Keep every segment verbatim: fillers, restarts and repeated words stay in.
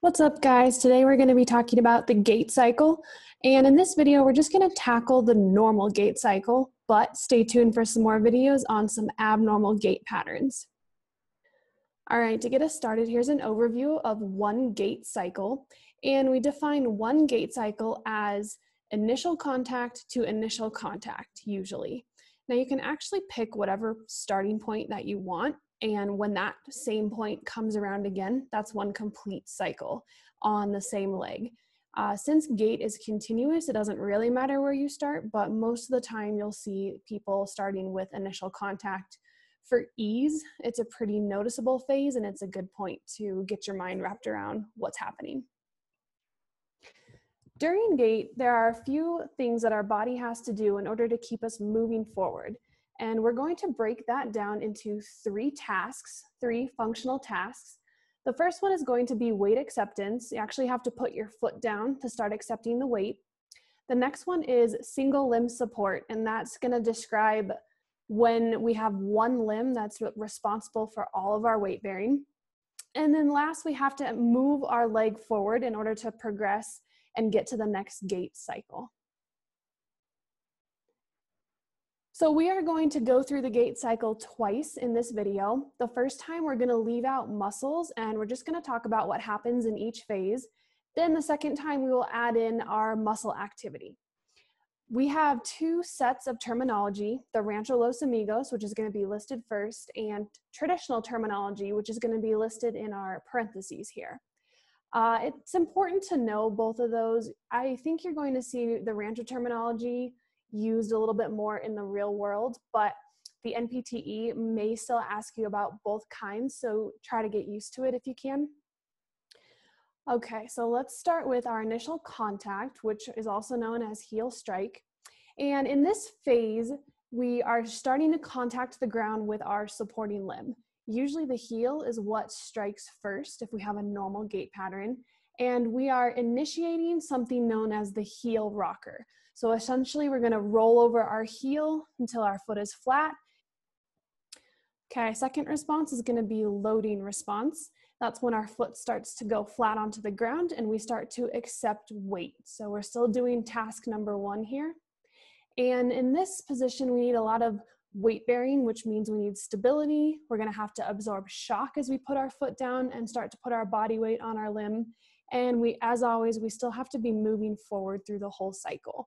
What's up, guys? Today we're going to be talking about the gate cycle, and in this video we're just going to tackle the normal gate cycle, but stay tuned for some more videos on some abnormal gate patterns. All right, to get us started, here's an overview of one gate cycle, and we define one gate cycle as initial contact to initial contact usually. Now you can actually pick whatever starting point that you want, and when that same point comes around again, that's one complete cycle on the same leg. Uh, since gate is continuous, it doesn't really matter where you start, but most of the time you'll see people starting with initial contact for ease. It's a pretty noticeable phase, and it's a good point to get your mind wrapped around what's happening. During gait, there are a few things that our body has to do in order to keep us moving forward. And we're going to break that down into three tasks, three functional tasks. The first one is going to be weight acceptance. You actually have to put your foot down to start accepting the weight. The next one is single limb support, and that's gonna describe when we have one limb that's responsible for all of our weight bearing. And then last, we have to move our leg forward in order to progress and get to the next gait cycle. So we are going to go through the gait cycle twice in this video. The first time we're going to leave out muscles, and we're just going to talk about what happens in each phase. Then the second time we will add in our muscle activity. We have two sets of terminology, the Rancho Los Amigos, which is going to be listed first, and traditional terminology, which is going to be listed in our parentheses here. Uh, it's important to know both of those. I think you're going to see the Rancho terminology used a little bit more in the real world, but the N P T E may still ask you about both kinds, so try to get used to it if you can. Okay, so let's start with our initial contact, which is also known as heel strike. And in this phase, we are starting to contact the ground with our supporting limb. Usually the heel is what strikes first if we have a normal gait pattern, and we are initiating something known as the heel rocker. So essentially we're gonna roll over our heel until our foot is flat. Okay, second response is gonna be loading response. That's when our foot starts to go flat onto the ground and we start to accept weight. So we're still doing task number one here. And in this position, we need a lot of weight bearing, which means we need stability. We're gonna have to absorb shock as we put our foot down and start to put our body weight on our limb. And we, as always, we still have to be moving forward through the whole cycle.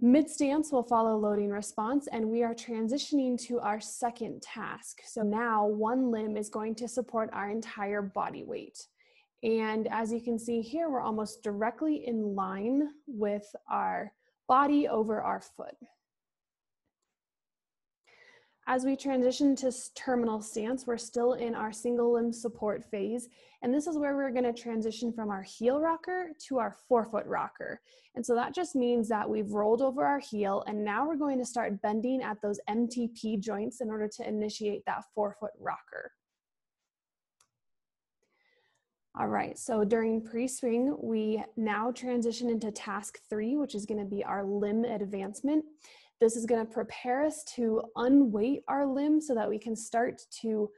Mid-stance will follow loading response, and we are transitioning to our second task. So now one limb is going to support our entire body weight. And as you can see here, we're almost directly in line with our body over our foot. As we transition to terminal stance, we're still in our single limb support phase, and this is where we're going to transition from our heel rocker to our forefoot rocker. And so that just means that we've rolled over our heel, and now we're going to start bending at those M T P joints in order to initiate that forefoot rocker. All right, so during pre-swing, we now transition into task three, which is going to be our limb advancement. This is going to prepare us to unweight our limb so that we can start to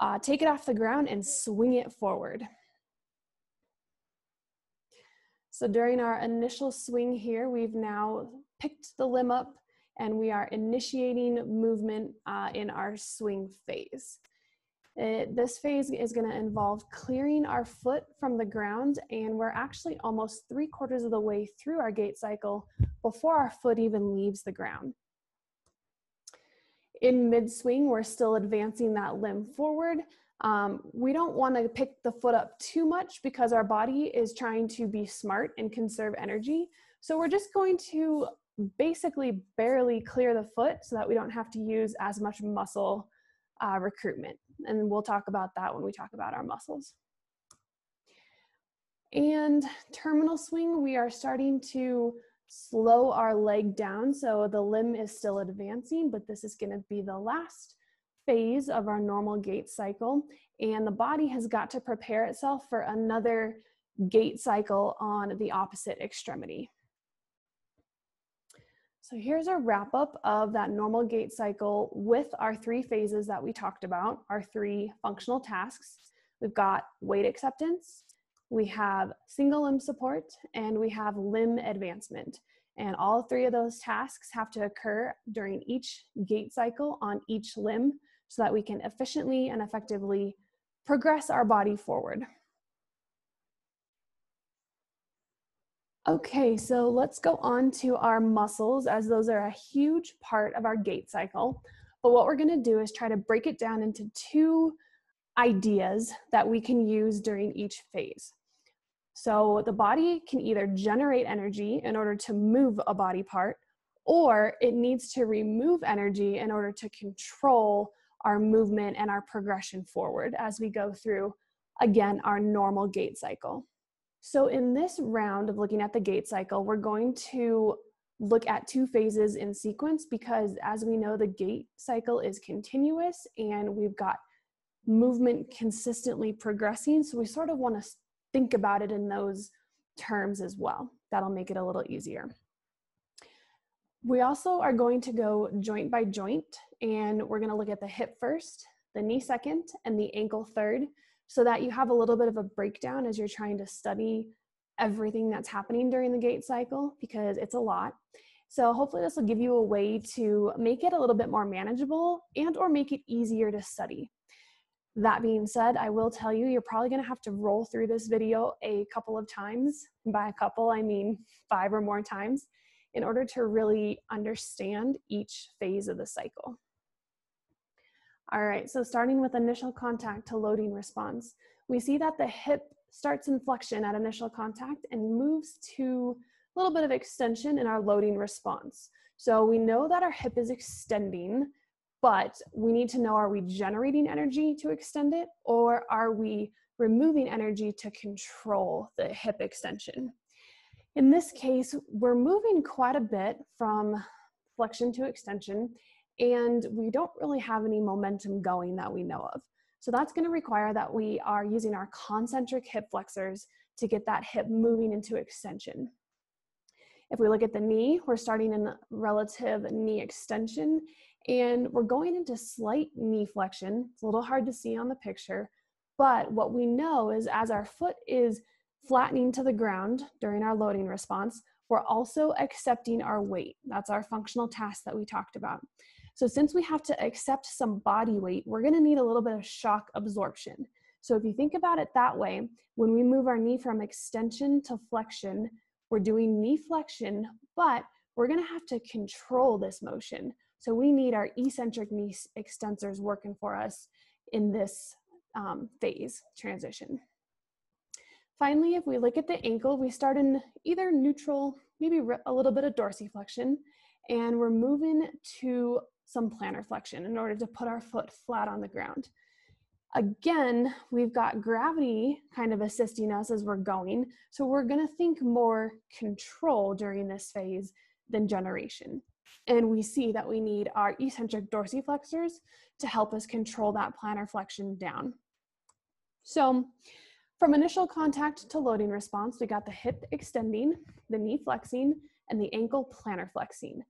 uh, take it off the ground and swing it forward. So during our initial swing here, we've now picked the limb up and we are initiating movement uh, in our swing phase. It, this phase is going to involve clearing our foot from the ground, and we're actually almost three quarters of the way through our gait cycle before our foot even leaves the ground. In mid-swing, we're still advancing that limb forward. Um, we don't want to pick the foot up too much because our body is trying to be smart and conserve energy. So we're just going to basically barely clear the foot so that we don't have to use as much muscle uh, recruitment. And we'll talk about that when we talk about our muscles. And terminal swing, we are starting to slow our leg down, so the limb is still advancing, but this is going to be the last phase of our normal gait cycle, and the body has got to prepare itself for another gait cycle on the opposite extremity. So here's a wrap up of that normal gait cycle with our three phases that we talked about, our three functional tasks. We've got weight acceptance, we have single limb support, and we have limb advancement. And all three of those tasks have to occur during each gait cycle on each limb so that we can efficiently and effectively progress our body forward. Okay, so let's go on to our muscles, as those are a huge part of our gait cycle. But what we're gonna do is try to break it down into two ideas that we can use during each phase. So the body can either generate energy in order to move a body part, or it needs to remove energy in order to control our movement and our progression forward as we go through, again, our normal gait cycle. So in this round of looking at the gait cycle, we're going to look at two phases in sequence because, as we know, the gait cycle is continuous and we've got movement consistently progressing. So we sort of want to think about it in those terms as well. That'll make it a little easier. We also are going to go joint by joint, and we're going to look at the hip first, the knee second, and the ankle third, so that you have a little bit of a breakdown as you're trying to study everything that's happening during the gait cycle, because it's a lot. So hopefully this will give you a way to make it a little bit more manageable and or make it easier to study. That being said, I will tell you, you're probably gonna have to roll through this video a couple of times. By a couple, I mean five or more times, in order to really understand each phase of the cycle. All right, so starting with initial contact to loading response, we see that the hip starts in flexion at initial contact and moves to a little bit of extension in our loading response. So we know that our hip is extending, but we need to know, are we generating energy to extend it, or are we removing energy to control the hip extension? In this case, we're moving quite a bit from flexion to extension, and we don't really have any momentum going that we know of. So that's going to require that we are using our concentric hip flexors to get that hip moving into extension. If we look at the knee, we're starting in relative knee extension, and we're going into slight knee flexion. It's a little hard to see on the picture, but what we know is as our foot is flattening to the ground during our loading response, we're also accepting our weight. That's our functional task that we talked about. So since we have to accept some body weight, we're gonna need a little bit of shock absorption. So if you think about it that way, when we move our knee from extension to flexion, we're doing knee flexion, but we're gonna have to control this motion. So we need our eccentric knee extensors working for us in this um, phase transition. Finally, if we look at the ankle, we start in either neutral, maybe a little bit of dorsiflexion, and we're moving to some plantar flexion in order to put our foot flat on the ground. Again, we've got gravity kind of assisting us as we're going, so we're gonna think more control during this phase than generation. And we see that we need our eccentric dorsiflexors to help us control that plantar flexion down. So from initial contact to loading response, we got the hip extending, the knee flexing, and the ankle plantar flexing.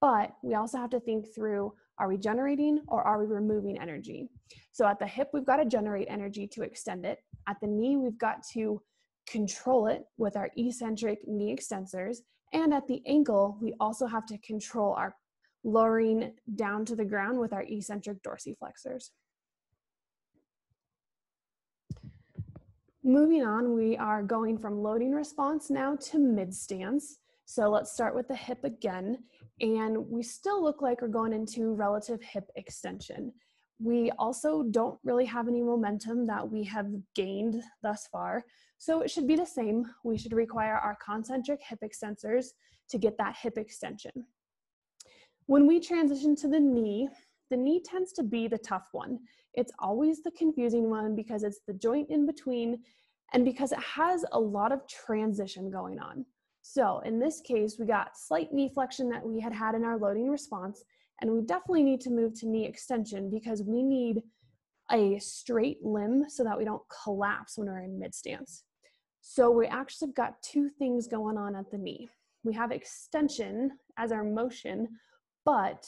But we also have to think through, are we generating or are we removing energy? So at the hip, we've got to generate energy to extend it. At the knee, we've got to control it with our eccentric knee extensors. And at the ankle, we also have to control our lowering down to the ground with our eccentric dorsiflexors. Moving on, we are going from loading response now to mid stance. So let's start with the hip again. And we still look like we're going into relative hip extension. We also don't really have any momentum that we have gained thus far. So it should be the same. We should require our concentric hip extensors to get that hip extension. When we transition to the knee, the knee tends to be the tough one. It's always the confusing one because it's the joint in between and because it has a lot of transition going on. So in this case, we got slight knee flexion that we had had in our loading response, and we definitely need to move to knee extension because we need a straight limb so that we don't collapse when we're in mid stance. So we actually have got two things going on at the knee. We have extension as our motion, but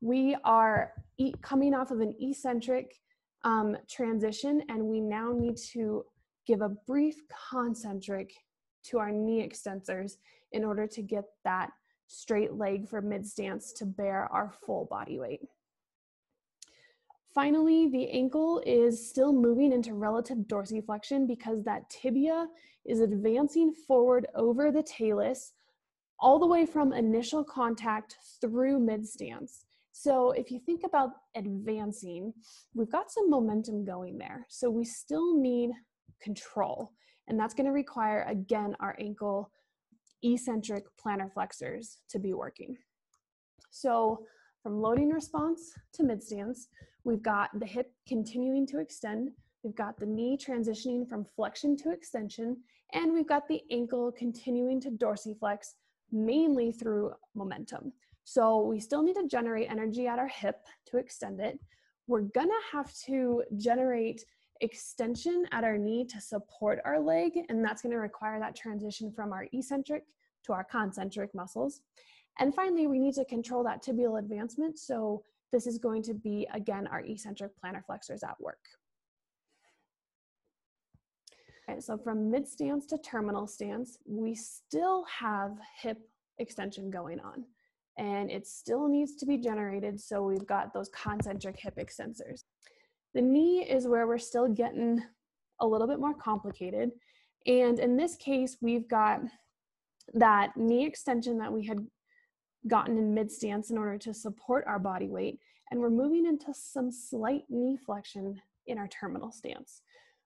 we are e coming off of an eccentric um, transition, and we now need to give a brief concentric to our knee extensors in order to get that straight leg for mid stance to bear our full body weight. Finally, the ankle is still moving into relative dorsiflexion because that tibia is advancing forward over the talus all the way from initial contact through mid stance. So if you think about advancing, we've got some momentum going there. So we still need control, and that's going to require, again, our ankle eccentric plantar flexors to be working. So from loading response to mid stance, we've got the hip continuing to extend, we've got the knee transitioning from flexion to extension, and we've got the ankle continuing to dorsiflex mainly through momentum. So we still need to generate energy at our hip to extend it. We're gonna have to generate extension at our knee to support our leg, and that's gonna require that transition from our eccentric to our concentric muscles. And finally, we need to control that tibial advancement, so this is going to be, again, our eccentric plantar flexors at work. All right, so from mid stance to terminal stance, we still have hip extension going on, and it still needs to be generated, so we've got those concentric hip extensors. The knee is where we're still getting a little bit more complicated, and in this case, we've got that knee extension that we had gotten in mid stance in order to support our body weight, and we're moving into some slight knee flexion in our terminal stance.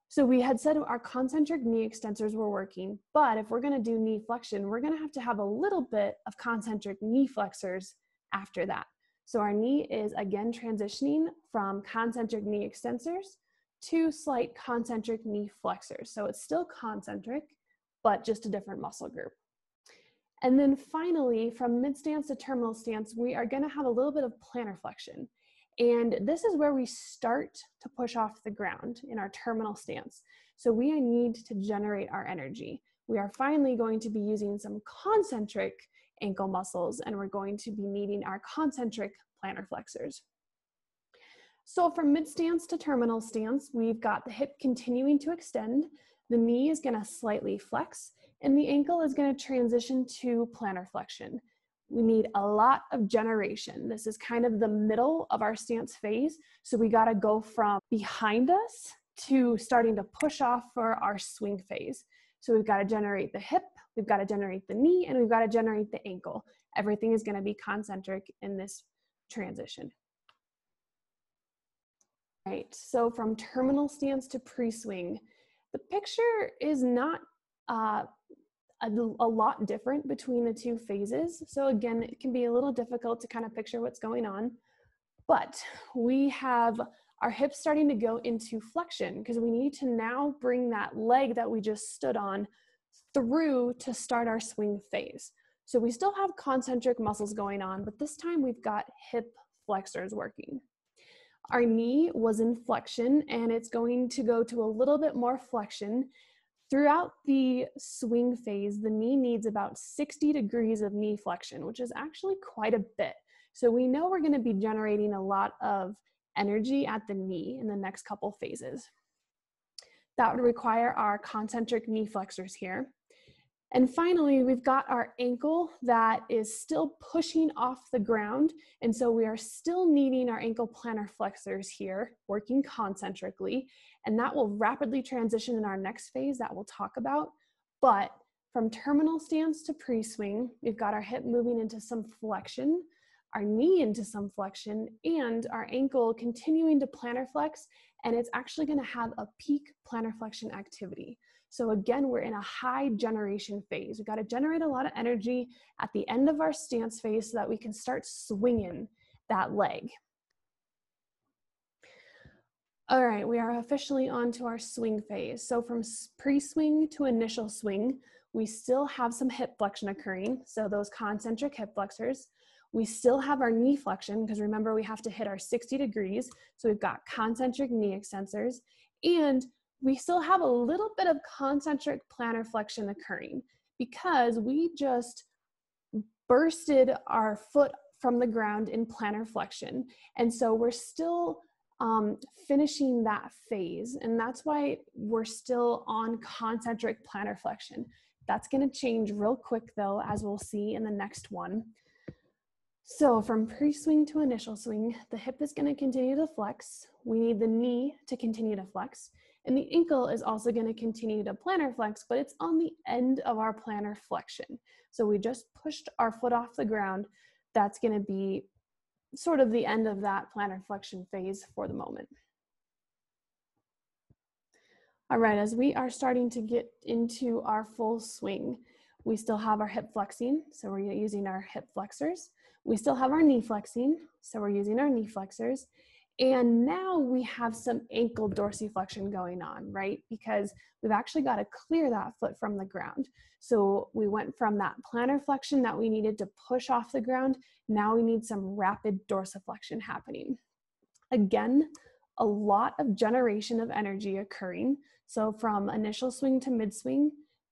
So we had said our concentric knee extensors were working, but if we're going to do knee flexion, we're going to have to have a little bit of concentric knee flexors after that. So our knee is again transitioning from concentric knee extensors to slight concentric knee flexors. So it's still concentric, but just a different muscle group. And then finally, from mid stance to terminal stance, we are going to have a little bit of plantar flexion. And this is where we start to push off the ground in our terminal stance. So we need to generate our energy. We are finally going to be using some concentric ankle muscles, and we're going to be needing our concentric plantar flexors. So from mid stance to terminal stance, we've got the hip continuing to extend, the knee is going to slightly flex, and the ankle is going to transition to plantar flexion. We need a lot of generation. This is kind of the middle of our stance phase, so we got to go from behind us to starting to push off for our swing phase. So we've got to generate the hip, we've got to generate the knee, and we've got to generate the ankle. Everything is going to be concentric in this transition. All right, so from terminal stance to pre-swing, the picture is not Uh, a, a lot different between the two phases. So again, it can be a little difficult to kind of picture what's going on, but we have our hips starting to go into flexion because we need to now bring that leg that we just stood on through to start our swing phase. So we still have concentric muscles going on, but this time we've got hip flexors working. Our knee was in flexion, and it's going to go to a little bit more flexion. Throughout the swing phase, the knee needs about sixty degrees of knee flexion, which is actually quite a bit. So we know we're going to be generating a lot of energy at the knee in the next couple phases. That would require our concentric knee flexors here. And finally, we've got our ankle that is still pushing off the ground, and so we are still needing our ankle plantar flexors here, working concentrically, and that will rapidly transition in our next phase that we'll talk about. But from terminal stance to pre-swing, we've got our hip moving into some flexion, our knee into some flexion, and our ankle continuing to plantar flex, and it's actually going to have a peak plantar flexion activity. So again, we're in a high generation phase. We've got to generate a lot of energy at the end of our stance phase so that we can start swinging that leg. All right, we are officially on to our swing phase. So from pre-swing to initial swing, we still have some hip flexion occurring, so those concentric hip flexors. We still have our knee flexion, because remember we have to hit our sixty degrees, so we've got concentric knee extensors, and we still have a little bit of concentric plantar flexion occurring because we just bursted our foot from the ground in plantar flexion. And so we're still um, finishing that phase. And that's why we're still on concentric plantar flexion. That's going to change real quick though, as we'll see in the next one. So from pre-swing to initial swing, the hip is going to continue to flex. We need the knee to continue to flex. And the ankle is also going to continue to plantar flex, but it's on the end of our plantar flexion. So we just pushed our foot off the ground. That's going to be sort of the end of that plantar flexion phase for the moment. All right, as we are starting to get into our full swing, we still have our hip flexing, so we're using our hip flexors. We still have our knee flexing, so we're using our knee flexors. And now we have some ankle dorsiflexion going on, right? Because we've actually got to clear that foot from the ground. So we went from that plantar flexion that we needed to push off the ground. Now we need some rapid dorsiflexion happening. Again, a lot of generation of energy occurring. So from initial swing to mid swing,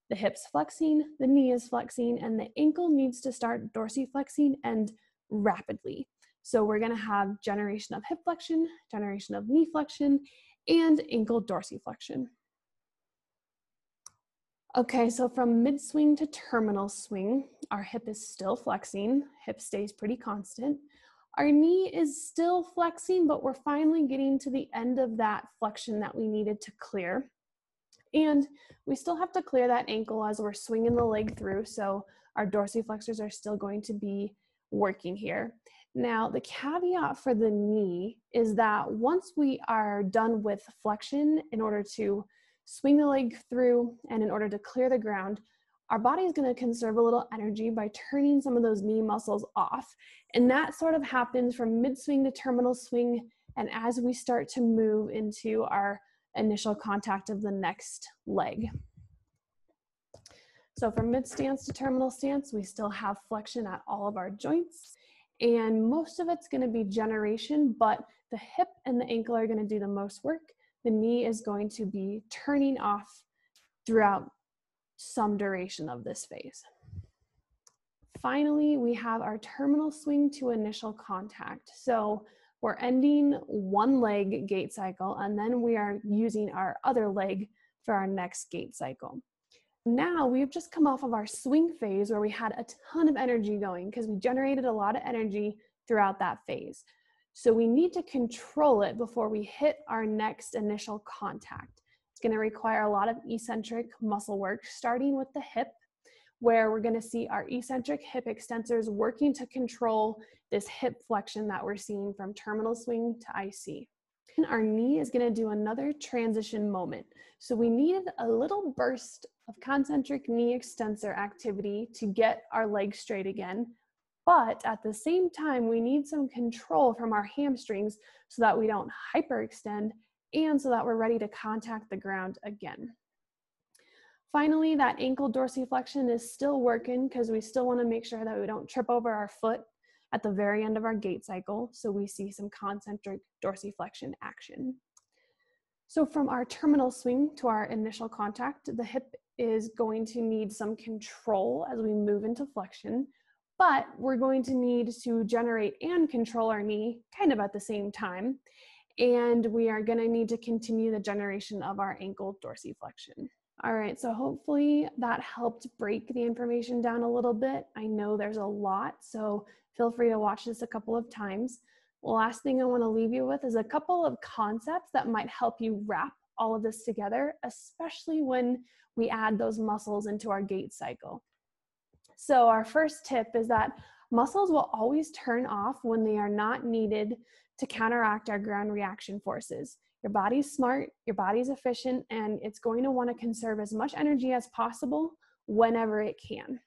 the hip's flexing, the knee is flexing, and the ankle needs to start dorsiflexing and rapidly. So we're going to have generation of hip flexion, generation of knee flexion, and ankle dorsiflexion. Okay, so from mid-swing to terminal swing, our hip is still flexing. Hip stays pretty constant. Our knee is still flexing, but we're finally getting to the end of that flexion that we needed to clear. And we still have to clear that ankle as we're swinging the leg through, so our dorsiflexors are still going to be working here. Now, the caveat for the knee is that once we are done with flexion, in order to swing the leg through and in order to clear the ground, our body is going to conserve a little energy by turning some of those knee muscles off. And that sort of happens from mid-swing to terminal swing, and as we start to move into our initial contact of the next leg. So from mid-stance to terminal stance, we still have flexion at all of our joints. And most of it's going to be generation, but the hip and the ankle are going to do the most work. The knee is going to be turning off throughout some duration of this phase. Finally, we have our terminal swing to initial contact. So we're ending one leg gait cycle, and then we are using our other leg for our next gait cycle. Now we've just come off of our swing phase where we had a ton of energy going because we generated a lot of energy throughout that phase. So we need to control it before we hit our next initial contact. It's going to require a lot of eccentric muscle work, starting with the hip, where we're going to see our eccentric hip extensors working to control this hip flexion that we're seeing from terminal swing to I C. And our knee is going to do another transition moment. So we needed a little burst of concentric knee extensor activity to get our leg straight again. But at the same time, we need some control from our hamstrings so that we don't hyperextend and so that we're ready to contact the ground again. Finally, that ankle dorsiflexion is still working because we still want to make sure that we don't trip over our foot at the very end of our gait cycle, so we see some concentric dorsiflexion action. So from our terminal swing to our initial contact, the hip is going to need some control as we move into flexion, but we're going to need to generate and control our knee kind of at the same time, and we are going to need to continue the generation of our ankle dorsiflexion. All right, so hopefully that helped break the information down a little bit. I know there's a lot, so feel free to watch this a couple of times. The last thing I want to leave you with is a couple of concepts that might help you wrap all of this together, especially when we add those muscles into our gait cycle. So our first tip is that muscles will always turn off when they are not needed to counteract our ground reaction forces. Your body's smart, your body's efficient, and it's going to want to conserve as much energy as possible whenever it can.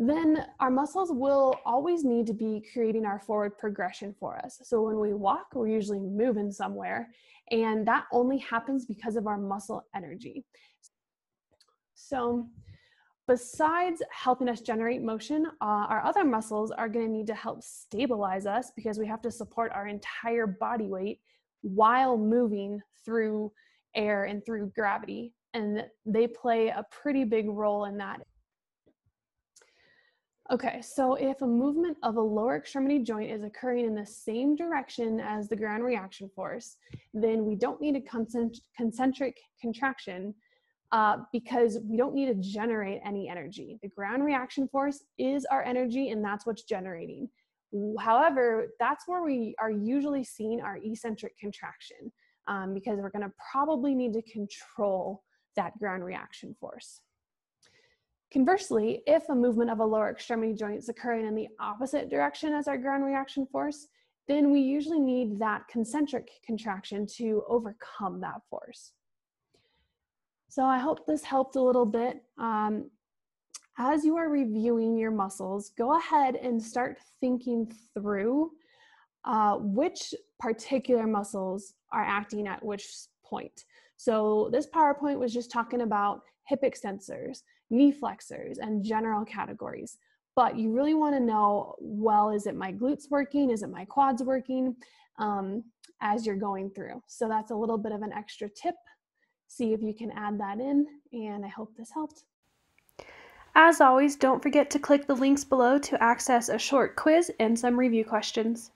Then our muscles will always need to be creating our forward progression for us. So when we walk, we're usually moving somewhere, and that only happens because of our muscle energy. So besides helping us generate motion, uh, our other muscles are going to need to help stabilize us because we have to support our entire body weight while moving through air and through gravity, and they play a pretty big role in that. Okay, so if a movement of a lower extremity joint is occurring in the same direction as the ground reaction force, then we don't need a concentric contraction uh, because we don't need to generate any energy. The ground reaction force is our energy, and that's what's generating. However, that's where we are usually seeing our eccentric contraction um, because we're going to probably need to control that ground reaction force. Conversely, if a movement of a lower extremity joint is occurring in the opposite direction as our ground reaction force, then we usually need that concentric contraction to overcome that force. So I hope this helped a little bit. Um, as you are reviewing your muscles, go ahead and start thinking through uh, which particular muscles are acting at which point. So this PowerPoint was just talking about hip extensors, knee flexors, and general categories. But you really want to know, well, is it my glutes working? Is it my quads working? Um, as you're going through. So that's a little bit of an extra tip. See if you can add that in, and I hope this helped. As always, don't forget to click the links below to access a short quiz and some review questions.